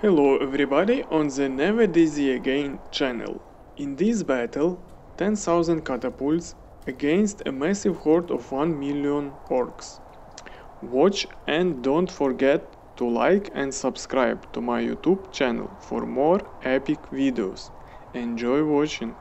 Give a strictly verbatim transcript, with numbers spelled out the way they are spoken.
Hello everybody on the NeverDizzy Again channel. In this battle, ten thousand catapults against a massive horde of one million orcs. Watch and don't forget to like and subscribe to my YouTube channel for more epic videos. Enjoy watching!